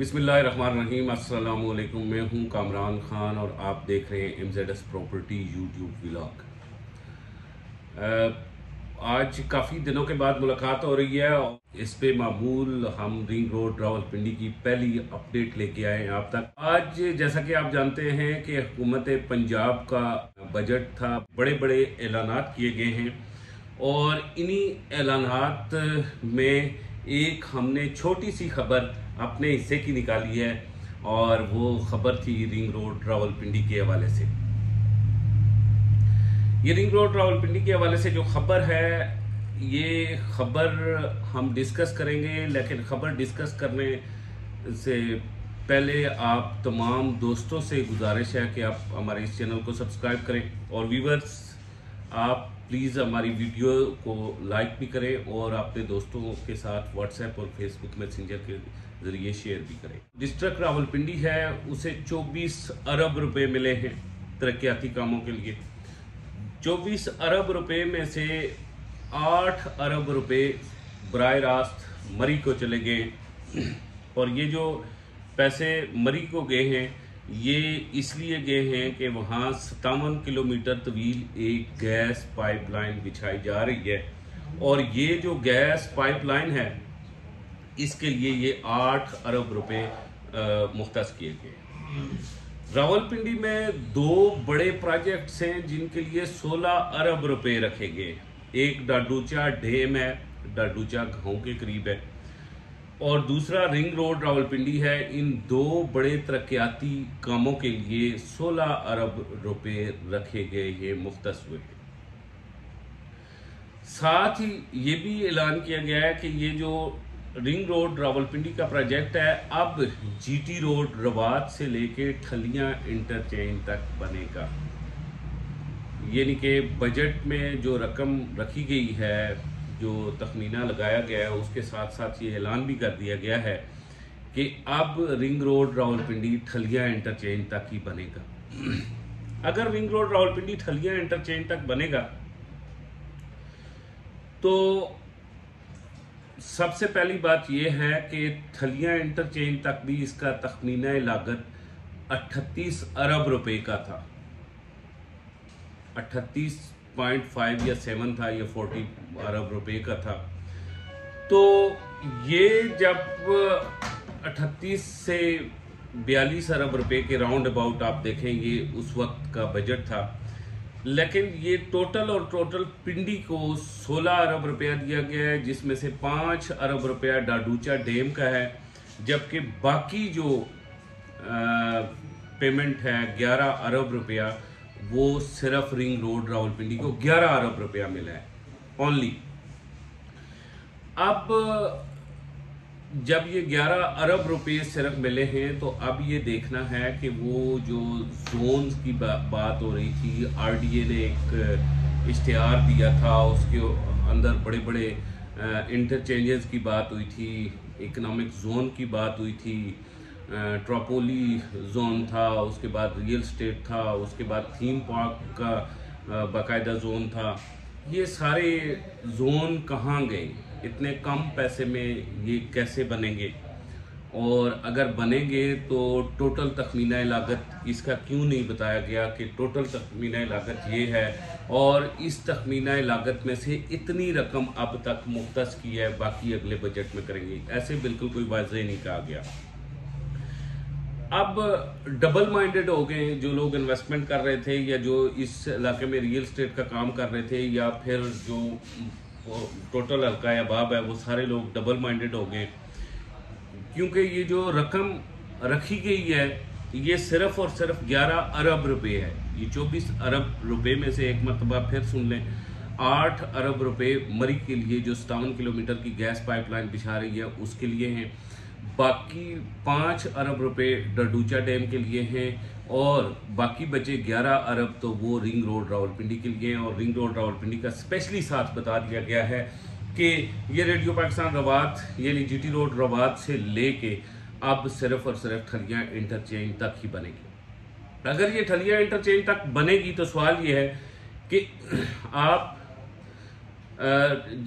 बिस्मिल्लाहिर्रहमानिर्रहीम, अस्सलाम वालेकुम। मैं हूं कामरान खान और आप देख रहे हैं MZS प्रॉपर्टी यूट्यूब व्लॉग। आज काफ़ी दिनों के बाद मुलाकात हो रही है। इस पे मामूल हम रिंग रोड रावल पिंडी की पहली अपडेट लेके आए हैं आप तक। आज जैसा कि आप जानते हैं कि हुकूमत पंजाब का बजट था, बड़े बड़े ऐलानात किए गए हैं और इन्हीं ऐलानात में एक हमने छोटी सी खबर अपने हिस्से की निकाली है और वो खबर थी रिंग रोड रावल पिंडी के हवाले से। ये रिंग रोड रावल पिंडी के हवाले से जो खबर है, ये खबर हम डिस्कस करेंगे, लेकिन खबर डिस्कस करने से पहले आप तमाम दोस्तों से गुजारिश है कि आप हमारे इस चैनल को सब्सक्राइब करें और व्यूवर्स आप प्लीज़ हमारी वीडियो को लाइक भी करें और अपने दोस्तों के साथ व्हाट्सएप और फेसबुक मैसेंजर के ज़रिए शेयर भी करें। डिस्ट्रिक्ट रावलपिंडी है, उसे 24 अरब रुपए मिले हैं तरक्याती कामों के लिए। 24 अरब रुपए में से 8 अरब रुपए बराह रास्त मरी को चले गए और ये जो पैसे मरी को गए हैं ये इसलिए गए हैं कि वहाँ 57 किलोमीटर तवील एक गैस पाइपलाइन बिछाई जा रही है और ये जो गैस पाइपलाइन है इसके लिए ये 8 अरब रुपए मुख्तस किए गए। रावलपिंडी में 2 बड़े प्रोजेक्ट्स हैं जिनके लिए 16 अरब रुपए रखे गए। एक डाडूचा डैम है, डाडूचा गाँव के करीब है, और दूसरा रिंग रोड रावलपिंडी है। इन 2 बड़े तरक्याती कामों के लिए 16 अरब रुपए रखे गए हैं, मुख्तस हुए हैं। साथ ही ये भी ऐलान किया गया है कि ये जो रिंग रोड रावलपिंडी का प्रोजेक्ट है अब जीटी रोड रवात से लेके ठलियां इंटरचेंज तक बनेगा। यानी कि बजट में जो रकम रखी गई है, जो तखमीना लगाया गया है, उसके साथ साथ ये ऐलान भी कर दिया गया है कि अब ring road Rawalpindi Thalian interchange तक ही बनेगा। अगर ring road Rawalpindi Thalian interchange तक बनेगा तो सबसे पहली बात यह है कि ठलिया इंटरचेंज तक भी इसका तखमीना लागत 38 अरब रुपए का था, 38.5 या 7 था या 40 अरब रुपए का था। तो ये जब 38 से 42 अरब रुपए के राउंड अबाउट आप देखें, ये उस वक्त का बजट था, लेकिन ये टोटल और टोटल पिंडी को 16 अरब रुपया दिया गया है जिसमें से 5 अरब रुपया डाडूचा डैम का है, जबकि बाकी जो पेमेंट है 11 अरब रुपया वो सिर्फ रिंग रोड रावलपिंडी को 11 अरब रुपया मिला है ओनली। अब जब ये 11 अरब रुपये सिर्फ मिले हैं तो अब ये देखना है कि वो जो जोन्स की बात हो रही थी, आरडीए ने एक इश्तिहार दिया था, उसके अंदर बड़े बड़े इंटरचेंजेस की बात हुई थी, इकनॉमिक जोन की बात हुई थी, ट्रोपोली जोन था, उसके बाद रियल स्टेट था, उसके बाद थीम पार्क का बाकायदा जोन था। ये सारे जोन कहाँ गए, इतने कम पैसे में ये कैसे बनेंगे और अगर बनेंगे तो टोटल तखमीना लागत इसका क्यों नहीं बताया गया कि टोटल तखमीना लागत ये है और इस तखमीना लागत में से इतनी रकम अब तक मुख्तस की है, बाकी अगले बजट में करेंगे, ऐसे बिल्कुल कोई वाजह नहीं कहा गया। अब डबल माइंडेड हो गए जो लोग इन्वेस्टमेंट कर रहे थे या जो इस इलाके में रियल स्टेट का काम कर रहे थे या फिर जो टोटल हल्का या बाब है, वो सारे लोग डबल माइंडेड हो गए क्योंकि ये जो रकम रखी गई है ये सिर्फ और सिर्फ 11 अरब रुपए है। ये 24 अरब रुपए में से एक मरतबा फिर सुन लें, 8 अरब रुपए मरी के लिए जो 57 किलोमीटर की गैस पाइपलाइन बिछा रही है उसके लिए हैं, बाकी 5 अरब रुपए डडूचा डैम के लिए हैं और बाकी बचे 11 अरब तो वो रिंग रोड रावलपिंडी के लिए हैं। और रिंग रोड रावलपिंडी का स्पेशली साथ बता दिया गया है कि ये रेडियो पाकिस्तान रवात यानी जीटी रोड रवात से लेके अब सिर्फ और सिर्फ ठलिया इंटरचेंज तक ही बनेगी। अगर ये ठलिया इंटरचेंज तक बनेगी तो सवाल ये है कि आप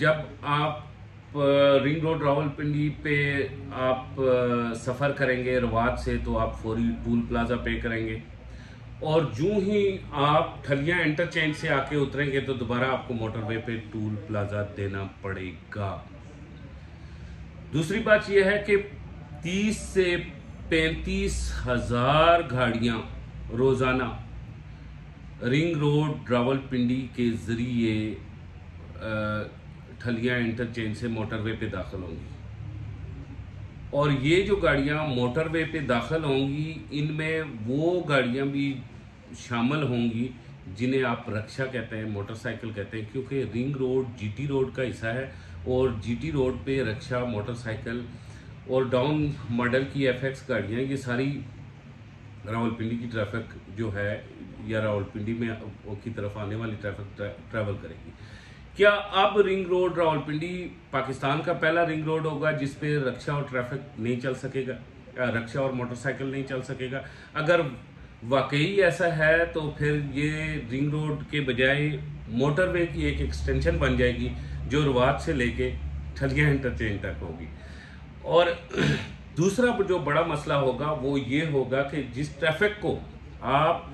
जब आप रिंग रोड रावल पिंडी पे आप सफ़र करेंगे रवात से तो आप फौरी टूल प्लाजा पे करेंगे, और जूँ ही आप ठलियाँ इंटरचेंज से आके उतरेंगे तो दोबारा आपको मोटरवे पे टूल प्लाजा देना पड़ेगा। दूसरी बात यह है कि 30 से 35,000 गाड़ियाँ रोज़ाना रिंग रोड रावल पिंडी के ज़रिए ठलियाँ इंटरचेंज से मोटरवे पे दाखिल होंगी, और ये जो गाड़ियाँ मोटरवे पे दाखिल होंगी इनमें वो गाड़ियाँ भी शामिल होंगी जिन्हें आप रक्षा कहते हैं, मोटरसाइकिल कहते हैं, क्योंकि रिंग रोड जीटी रोड का हिस्सा है और जीटी रोड पे रक्षा, मोटरसाइकिल और डाउन मॉडल की एफएक्स गाड़ियाँ ये सारी रावलपिंडी की ट्रैफिक जो है या रावलपिंडी में की तरफ आने वाली ट्रैफिक ट्रैवल करेगी। क्या अब रिंग रोड रावलपिंडी पाकिस्तान का पहला रिंग रोड होगा जिस पे रक्षा और ट्रैफिक नहीं चल सकेगा, रक्षा और मोटरसाइकिल नहीं चल सकेगा? अगर वाकई ऐसा है तो फिर ये रिंग रोड के बजाय मोटरवे की एक एक्सटेंशन बन जाएगी जो रवात से लेके ठलियाँ इंटरचेंज तक होगी। और दूसरा जो बड़ा मसला होगा वो ये होगा कि जिस ट्रैफिक को आप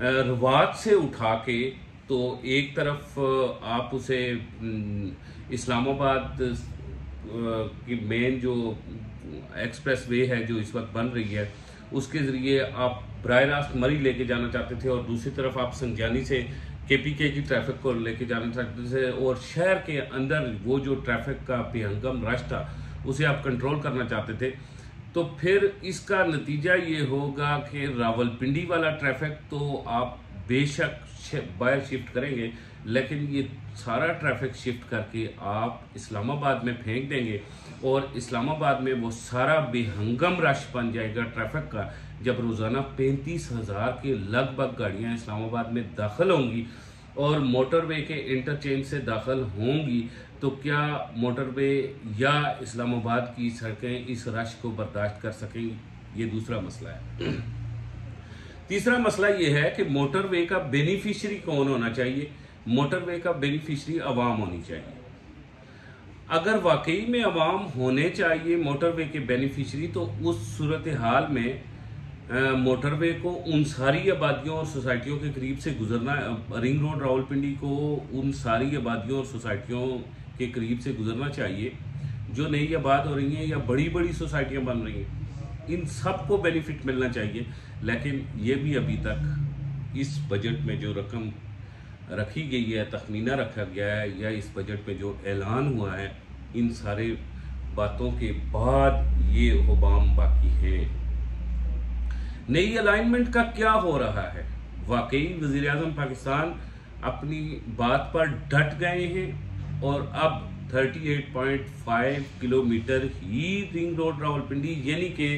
रवात से उठा के तो एक तरफ आप उसे इस्लामाबाद की मेन जो एक्सप्रेस वे है जो इस वक्त बन रही है उसके ज़रिए आप बराह रास्त मरी लेके जाना चाहते थे, और दूसरी तरफ आप संजानी से केपीके की ट्रैफिक को लेके जाना चाहते थे, और शहर के अंदर वो जो ट्रैफिक का बेहंगम रश था उसे आप कंट्रोल करना चाहते थे। तो फिर इसका नतीजा ये होगा कि रावलपिंडी वाला ट्रैफिक तो आप बेशक बाहर शिफ्ट करेंगे, लेकिन ये सारा ट्रैफिक शिफ्ट करके आप इस्लामाबाद में फेंक देंगे, और इस्लामाबाद में वो सारा बेहंगम रश बन जाएगा ट्रैफिक का, जब रोज़ाना 35,000 के लगभग गाड़ियाँ इस्लामाबाद में दाखिल होंगी और मोटरवे के इंटरचेंज से दाखिल होंगी। तो क्या मोटरवे या इस्लामाबाद की सड़कें इस रश को बर्दाश्त कर सकेंगी? ये दूसरा मसला है। तीसरा मसला ये है कि मोटरवे का बेनिफिशियरी कौन होना चाहिए? मोटरवे का बेनिफिशियरी आवाम होनी चाहिए। अगर वाकई में आवाम होने चाहिए मोटरवे के बेनिफिशियरी, तो उस सूरत हाल में मोटरवे को उन सारी आबादियों और सोसाइटियों के करीब से गुजरना, रिंग रोड रावलपिंडी को उन सारी आबादियों और सोसाइटियों के करीब से गुजरना चाहिए जो नई आबाद हो रही हैं या बड़ी बड़ी सोसाइटियाँ बन रही हैं, इन सब को बेनिफिट मिलना चाहिए। लेकिन ये भी अभी तक इस बजट में जो रकम रखी गई है, तखमीना रखा गया है, या इस बजट में जो ऐलान हुआ है, इन सारे बातों के बाद ये होबाम बाकी है। नई अलाइनमेंट का क्या हो रहा है? वाकई वज़ीर-ए-आज़म पाकिस्तान अपनी बात पर डट गए हैं और अब 38.5 किलोमीटर ही रिंग रोड रावलपिंडी यानी कि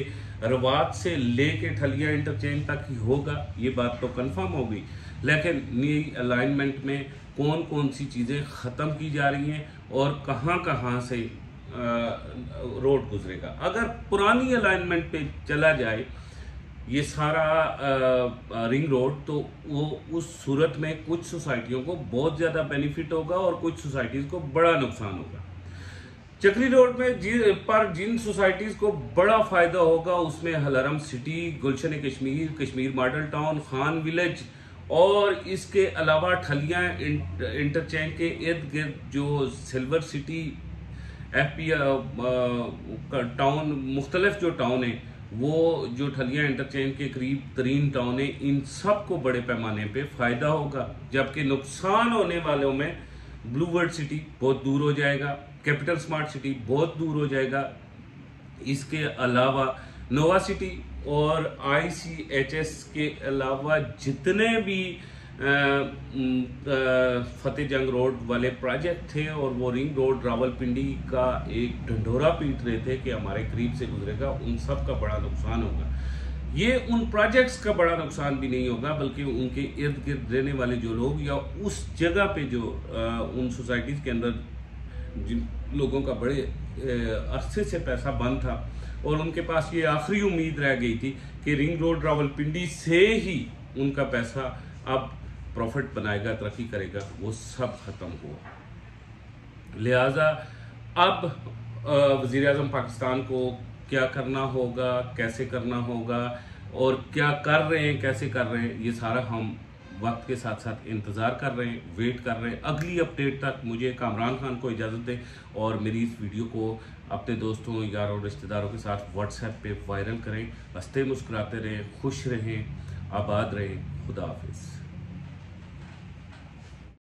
रवात से लेके ठलिया इंटरचेंज तक ही होगा, ये बात तो कंफर्म होगी। लेकिन नई अलाइनमेंट में कौन कौन सी चीज़ें ख़त्म की जा रही हैं और कहाँ कहाँ से रोड गुजरेगा? अगर पुरानी अलाइनमेंट पे चला जाए ये सारा रिंग रोड, तो वो उस सूरत में कुछ सोसाइटियों को बहुत ज़्यादा बेनिफिट होगा और कुछ सोसाइटीज़ को बड़ा नुकसान होगा। चक्री रोड में जिन सोसाइटीज़ को बड़ा फ़ायदा होगा उसमें हलरम city, Gulshan Kashmir, Kashmir model town, Khan village और इसके अलावा ठलियाँ इंटरचेंज के इर्द गिर्द जो सिल्वर सिटी, एफ टाउन, मुख्तलिफ जो टाउन है वो जो ठलियाँ इंटरचेंज के करीब तरीन टाउन है, इन सब को बड़े पैमाने पे फ़ायदा होगा। जबकि नुकसान होने वालों में ब्लूवर्ड सिटी बहुत दूर हो जाएगा, कैपिटल स्मार्ट सिटी बहुत दूर हो जाएगा, इसके अलावा नोवा सिटी और आईसीएचएस के अलावा जितने भी फ़तेहजंग रोड वाले प्रोजेक्ट थे और वो रिंग रोड रावलपिंडी का एक ढंढोरा पीट रहे थे कि हमारे करीब से गुजरेगा, उन सब का बड़ा नुकसान होगा। ये उन प्रोजेक्ट्स का बड़ा नुकसान भी नहीं होगा बल्कि उनके इर्द गिर्द रहने वाले जो लोग या उस जगह पे जो उन सोसाइटीज़ के अंदर जिन लोगों का बड़े अरसे से पैसा बंद था और उनके पास ये आखिरी उम्मीद रह गई थी कि रिंग रोड रावलपिंडी से ही उनका पैसा अब प्रॉफिट बनाएगा, तरक्की करेगा, वो सब ख़त्म हुआ। लिहाजा अब वज़ीर-ए-आज़म पाकिस्तान को क्या करना होगा, कैसे करना होगा और क्या कर रहे हैं, कैसे कर रहे हैं, ये सारा हम वक्त के साथ साथ इंतज़ार कर रहे हैं, वेट कर रहे हैं। अगली अपडेट तक मुझे कामरान खान को इजाज़त दें और मेरी इस वीडियो को अपने दोस्तों, यार और रिश्तेदारों के साथ व्हाट्सएप पे वायरल करें। हंसते मुस्कुराते रहें, खुश रहें, आबाद रहें। खुदा हाफिज़।